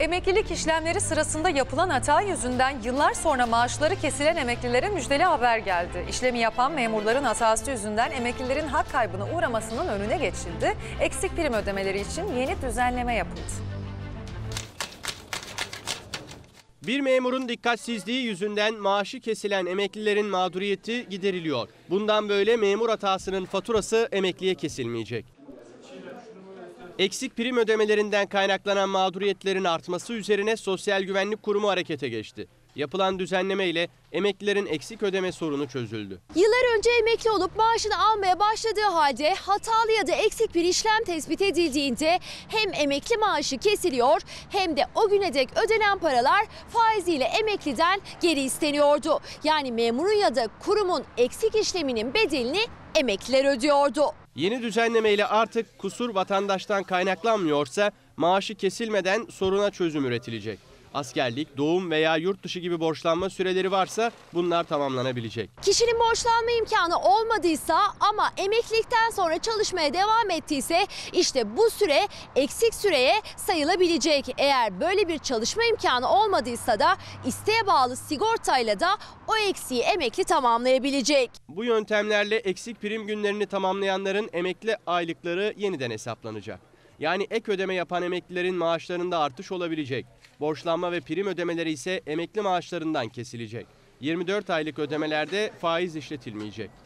Emeklilik işlemleri sırasında yapılan hata yüzünden yıllar sonra maaşları kesilen emeklilere müjdeli haber geldi. İşlemi yapan memurların hatası yüzünden emeklilerin hak kaybına uğramasının önüne geçildi. Eksik prim ödemeleri için yeni düzenleme yapıldı. Bir memurun dikkatsizliği yüzünden maaşı kesilen emeklilerin mağduriyeti gideriliyor. Bundan böyle memur hatasının faturası emekliye kesilmeyecek. Eksik prim ödemelerinden kaynaklanan mağduriyetlerin artması üzerine Sosyal Güvenlik Kurumu harekete geçti. Yapılan düzenleme ile emeklilerin eksik ödeme sorunu çözüldü. Yıllar önce emekli olup maaşını almaya başladığı halde hatalı ya da eksik bir işlem tespit edildiğinde hem emekli maaşı kesiliyor hem de o güne dek ödenen paralar faiziyle emekliden geri isteniyordu. Yani memurun ya da kurumun eksik işleminin bedelini emekliler ödüyordu. Yeni düzenlemeyle artık kusur vatandaştan kaynaklanmıyorsa maaşı kesilmeden soruna çözüm üretilecek. Askerlik, doğum veya yurt dışı gibi borçlanma süreleri varsa bunlar tamamlanabilecek. Kişinin borçlanma imkanı olmadıysa ama emeklilikten sonra çalışmaya devam ettiyse işte bu süre eksik süreye sayılabilecek. Eğer böyle bir çalışma imkanı olmadıysa da isteğe bağlı sigortayla da o eksiği emekli tamamlayabilecek. Bu yöntemlerle eksik prim günlerini tamamlayanların emekli aylıkları yeniden hesaplanacak. Yani ek ödeme yapan emeklilerin maaşlarında artış olabilecek. Borçlanma ve prim ödemeleri ise emekli maaşlarından kesilecek. 24 aylık ödemelerde faiz işletilmeyecek.